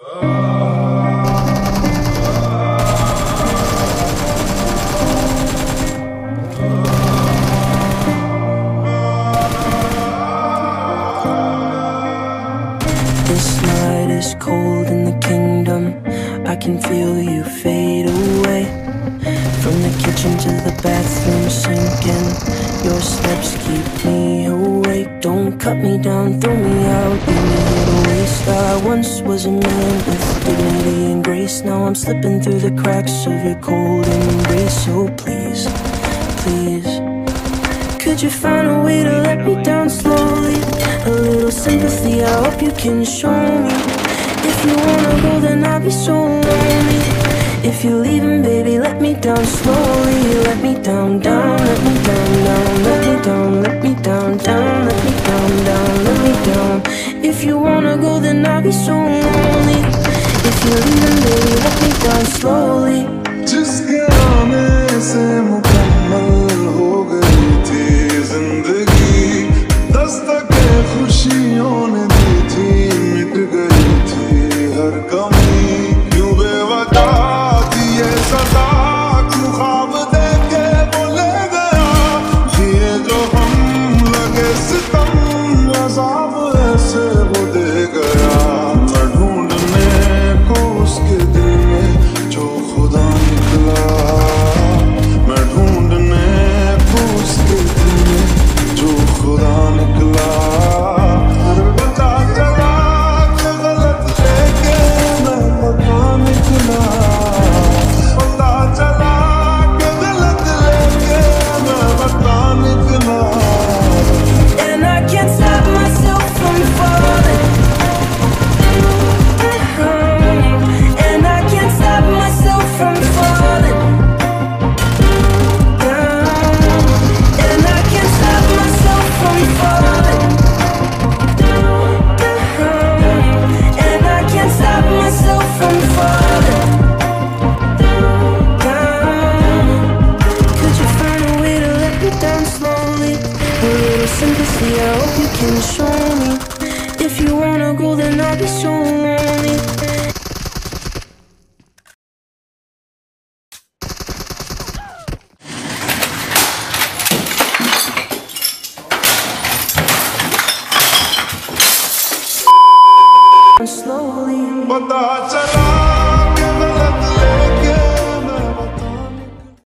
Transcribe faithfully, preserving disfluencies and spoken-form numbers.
This night is cold in the kingdom. I can feel you fade away. From the kitchen to the bathroom sinking, your steps keep me awake. Don't cut me down, throw me out, leave me here to waste. I once was a man with dignity and grace. Now I'm slipping through the cracks of your cold embrace. So please, please, could you find a way to let me down slowly? A little sympathy, I hope you can show me. If you wanna go, then I'll be so lonely. If you're leaving, baby, let me down slowly. Let me down, down, let me down, down. Let me down, let me down, down. Let me down, down, let me down. If you wanna go, then I'll be so lonely. If you're leaving, baby, let me down slowly. Just get on this and we'll come along. खुशियों ने दी थी, मिट गई थी हर कमी। यूं बेवफा थी ये सदा, क्यों ख्वाब देख के बोले गया। दिए जो हम लगे सितम, अज़ाब ऐसे वो दे गया। न ढूंढने को उसके दिल में जो खुदा निकला, मैं ढूंढने को उसके दिल में जो खुदा निकला। Sympathy, I hope you can show me. If you wanna go, then I'll be so lonely.